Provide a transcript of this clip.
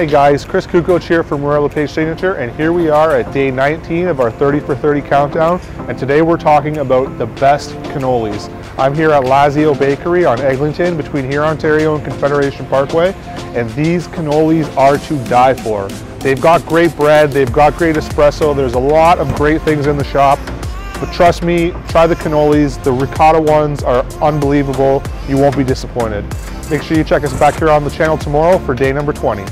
Hey guys, Chris Cucoch here from Real Estate Signature, and here we are at day 19 of our 30 for 30 countdown, and today we're talking about the best cannolis. I'm here at Lazio Bakery on Eglinton between here, Ontario and Confederation Parkway, and these cannolis are to die for. They've got great bread, they've got great espresso, there's a lot of great things in the shop, but trust me, try the cannolis. The ricotta ones are unbelievable. You won't be disappointed. Make sure you check us back here on the channel tomorrow for day number 20.